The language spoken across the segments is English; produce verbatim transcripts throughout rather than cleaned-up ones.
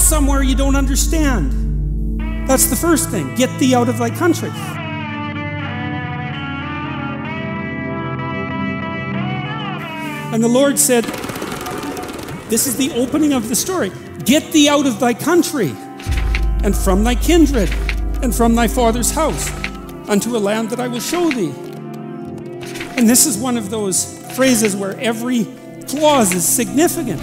somewhere you don't understand. That's the first thing. Get thee out of thy country. And the Lord said, this is the opening of the story. Get thee out of thy country, and from thy kindred, and from thy father's house, unto a land that I will show thee. And this is one of those phrases where every clause is significant.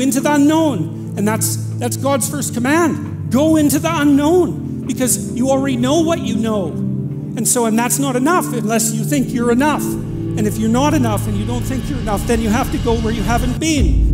Into the unknown, and that's that's God's first command. Go into the unknown, because you already know what you know. And so, and that's not enough unless you think you're enough. And if you're not enough and you don't think you're enough, then you have to go where you haven't been.